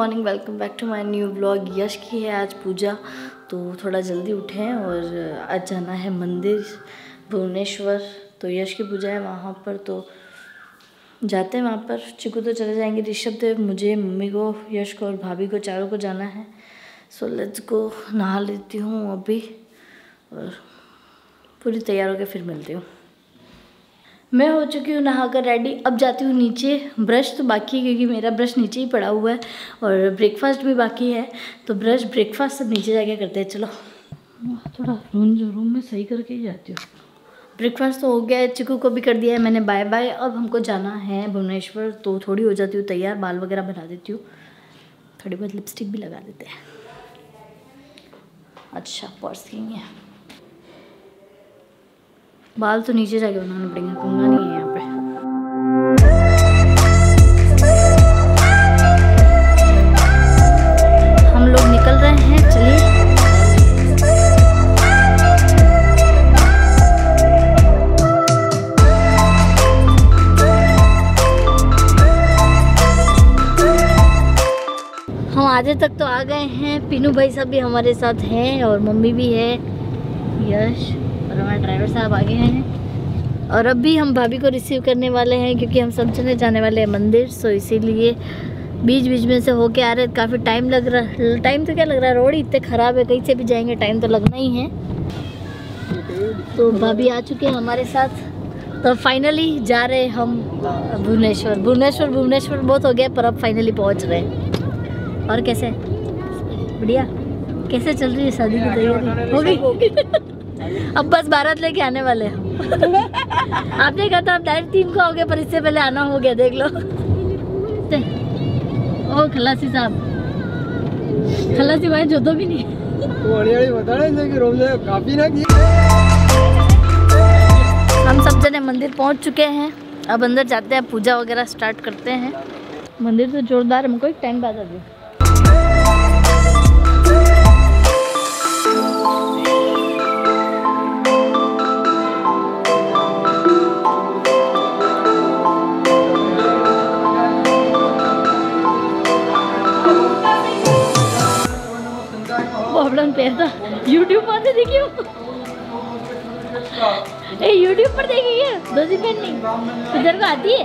Morning, welcome back to my new blog. Yash की है आज पूजा, तो थोड़ा जल्दी उठें और आज जाना है मंदिर भुवनेश्वर। तो यश की पूजा है वहाँ पर, तो जाते हैं वहाँ पर। चिकू तो चले जाएंगे, ऋषभ देव, मुझे, मम्मी को, यश को और भाभी को, चारों को जाना है। So let's go. नहा लेती हूँ अभी और पूरी तैयार होकर फिर मिलती हूँ। मैं हो चुकी हूँ नहाकर रेडी। अब जाती हूँ नीचे। ब्रश तो बाकी है क्योंकि मेरा ब्रश नीचे ही पड़ा हुआ है और ब्रेकफास्ट भी बाकी है, तो ब्रश ब्रेकफास्ट सब नीचे जाके करते हैं। चलो थोड़ा रूम में सही करके ही जाती हूँ। ब्रेकफास्ट तो हो गया है, चिकू को भी कर दिया है मैंने बाय बाय। अब हमको जाना है भुवनेश्वर, तो थोड़ी हो जाती हूँ तैयार, बाल वगैरह बना देती हूँ, थोड़ी बहुत लिपस्टिक भी लगा देते हैं। अच्छा पर्स नहीं है, बाल तो नीचे जाके बनाना पड़ेगा, कंघा नहीं है यहाँ पे। हम लोग निकल रहे हैं, चलिए। हम आधे तक तो आ गए हैं। पीनू भाई साहब भी हमारे साथ हैं और मम्मी भी है, यश और हमारे ड्राइवर साहब आगे हैं। और अभी हम भाभी को रिसीव करने वाले हैं क्योंकि हम सब जने जाने वाले हैं मंदिर। सो इसीलिए बीच बीच में से होके आ रहे हैं। काफ़ी टाइम लग रहा है। टाइम तो क्या लग रहा है, रोड इतने ख़राब है, कहीं से भी जाएंगे टाइम तो लगना ही है। तो भाभी आ चुके हैं हमारे साथ, तो फाइनली जा रहे हैं हम भुवनेश्वर। भुवनेश्वर बहुत हो गया पर अब फाइनली पहुँच रहे हैं। और कैसे बढ़िया, कैसे चल रही है शादी की तैयारी? हो गई, अब बस भारत लेके आने वाले हैं। आपने कहा था आप डायरेक्ट 3 को आओगे पर इससे पहले आना हो गया, देख लो। ओ खलासी साहब, खलासी भाई जो तो भी नहीं हम सब जने मंदिर पहुंच चुके हैं। अब अंदर जाते हैं, पूजा वगैरह स्टार्ट करते हैं। मंदिर तो जोरदार, हमको एक टाइम बाद आ गया। YouTube पर देखियो, ए YouTube पर देखिए, दो दिन पहले नहीं इधर को आती है।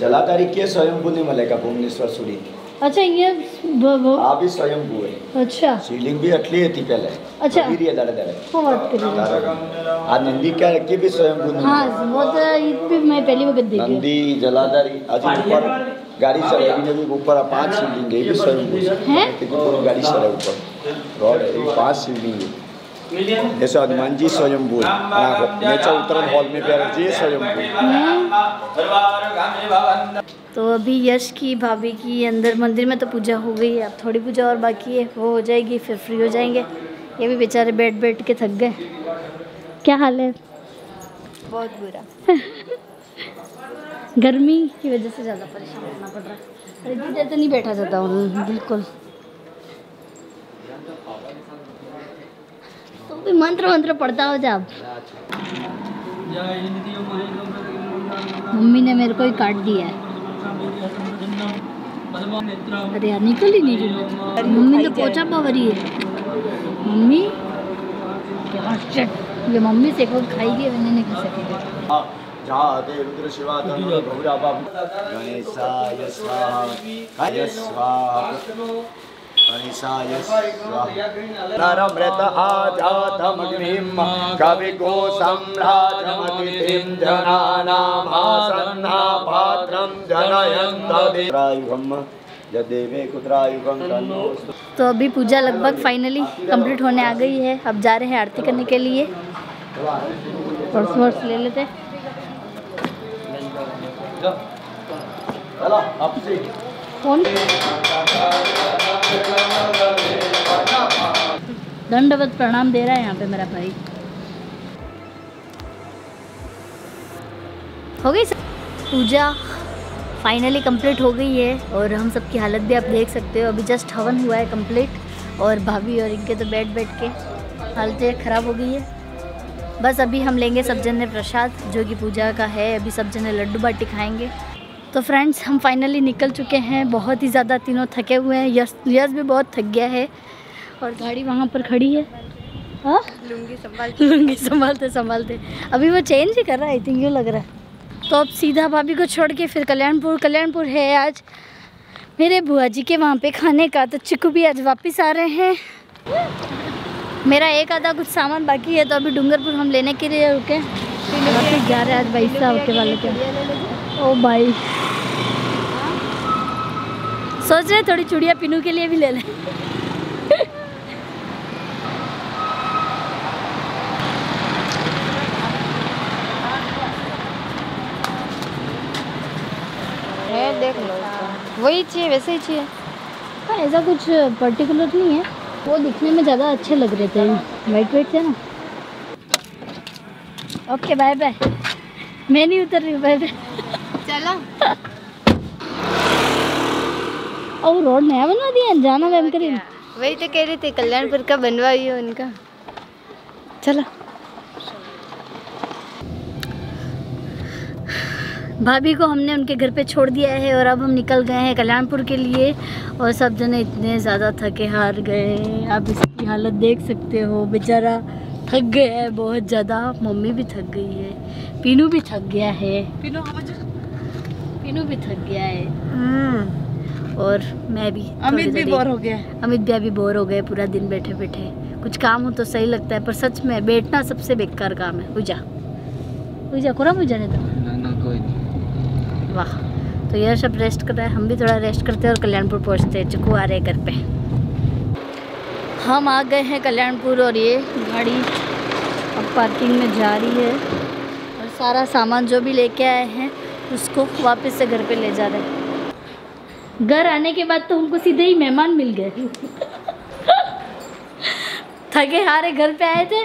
जलाधारी के स्वयंभू नहीं मिलेगा भुवनेश्वर सूर्य। अच्छा ये आप ही स्वयंभू है। अच्छा शिवलिंग भी अटली थी पहले। अच्छा गिरी है दादा आज नंदी क्या रखी भी स्वयंभू नहीं। हाँ वो तो ये मैं पहली वक्त देखी नंदी जलाधारी। आज ऊपर गाड़ी चलाएगी जब ऊपर 5 शिवलिंग है, ये भी स्वयंभू है लेकिन गाड़ी चला ऊपर रोड है 5 शिवलिंग है। जैसे हनुमान जी स्वयंभू, नेचर उत्तरायण हॉल में प्यार जी स्वयंभू। तो अभी यश की भाभी की अंदर मंदिर में तो पूजा हो गई है। अब थोड़ी पूजा और बाकी है, वो हो जाएगी फिर फ्री हो जाएंगे। ये भी बेचारे बैठ बैठ के थक गए। क्या हाल है? बहुत बुरा गर्मी की वजह से ज़्यादा परेशान होना पड़ रहा है। इतनी देर तो नहीं बैठा जाता उन्हें बिल्कुल। मंत्र पढ़ता हो जाओ। मम्मी ने मेरे को ही काट दिया है। अरे यार निकल ही नहीं, मम्मी तो पोछा पावरी है। मम्मी ये मम्मी से खुद खाएगी, मैंने नहीं खा सकेगी। नरम मृत आजातमग्निम् कविगो सम्राजमतिथिम् जनानामासन्नापात्रम् जनयन्तदेवम् जदेवे कुत्रायुगं तन्नो। तो अभी पूजा लगभग फाइनली कंप्लीट होने आ गई है। अब जा रहे हैं आरती करने के लिए। पर्स वर्स ले लेते हैं। दंडवत प्रणाम दे रहा है यहाँ पे मेरा भाई। हो गई पूजा फाइनली कंप्लीट हो गई है और हम सबकी हालत भी आप देख सकते हो। अभी जस्ट हवन हुआ है कंप्लीट और भाभी और इनके तो बैठ के हालत ख़राब हो गई है। बस अभी हम लेंगे सब जने प्रसाद जो कि पूजा का है। अभी सब जने लड्डू बाटी खाएंगे। तो फ्रेंड्स हम फाइनली निकल चुके हैं। बहुत ही ज़्यादा तीनों थके हुए हैं। यश भी बहुत थक गया है और गाड़ी वहाँ पर खड़ी है। हाँ लूँगी संभालते अभी वो चेंज ही कर रहा है आई थिंक, यूँ लग रहा है। तो अब सीधा भाभी को छोड़ के फिर कल्याणपुर है आज मेरे बुआ जी के वहाँ पे खाने का। तो चिकू भी आज वापस आ रहे हैं। मेरा एक आधा कुछ सामान बाकी है तो अभी डूंगरपुर हम लेने के लिए रुके। वापस जा रहे हैं आज 22 साल के वाले के। ओ भाई सोच रहे थोड़ी चूड़िया पिनू के लिए भी ले लें। देख लो वही चाहिए, वैसे ही चाहिए। हाँ ऐसा कुछ पर्टिकुलर नहीं है। वो दिखने में ज़्यादा अच्छे लग रहे थे, वाइट वाइट थे ना। Okay bye bye. मैं नहीं उतर रही, बाय बाय। चलो और रोड नया बनवा दिया जाना मैम करीम। वही तो कह रहे थे कल्याणपुर का बनवाई हो उनका। चलो भाभी को हमने उनके घर पे छोड़ दिया है और अब हम निकल गए हैं कल्याणपुर के लिए। और सब जने इतने ज़्यादा थके हार गए। आप इसकी हालत देख सकते हो, बेचारा थक गया है बहुत ज़्यादा। मम्मी भी थक गई है, पीनू भी थक गया है, पीनू भी थक गया है और मैं भी। अमित भी बोर हो गया। अमित भैया भी बोर हो गए पूरा दिन बैठे बैठे। कुछ काम हो तो सही लगता है पर सच में बैठना सबसे बेकार काम है। पूजा ने तो वाह। तो यह सब रेस्ट कर रहा है, हम भी थोड़ा रेस्ट करते हैं और कल्याणपुर पहुँचते हैं। चुकू आ रहे हैं घर पे। हम आ गए हैं कल्याणपुर और ये गाड़ी अब पार्किंग में जा रही है और सारा सामान जो भी लेके आए हैं उसको वापस से घर पर ले जा रहे हैं। घर आने के बाद तो हमको सीधे ही मेहमान मिल गए। थके हारे घर पे आए थे।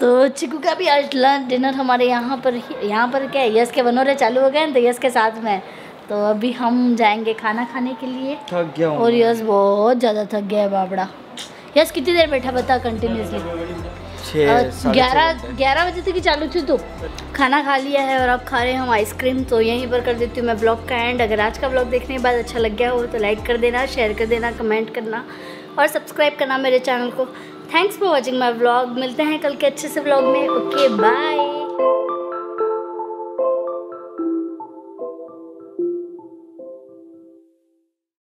तो चिकू का भी आज लंच डिनर हमारे यहाँ पर क्या है, यस के बनोरे चालू हो गए हैं तो यस के साथ में। तो अभी हम जाएंगे खाना खाने के लिए। थक गया और यस बहुत ज़्यादा थक गया है बाबड़ा। यस कितनी देर बैठा बता कंटिन्यूसली? 11 बजे तक ही चालू थी। तो खाना खा लिया है और अब खा रहे हैं हम आइसक्रीम। तो यहीं पर कर देती हूँ मैं ब्लॉग का एंड। अगर आज का ब्लॉग देखने के बाद अच्छा लग गया हो तो लाइक कर देना, शेयर कर देना, कमेंट करना और सब्सक्राइब करना मेरे चैनल को। Thanks for watching my blog. मिलते हैं कल के अच्छे से ब्लॉग में। Okay bye.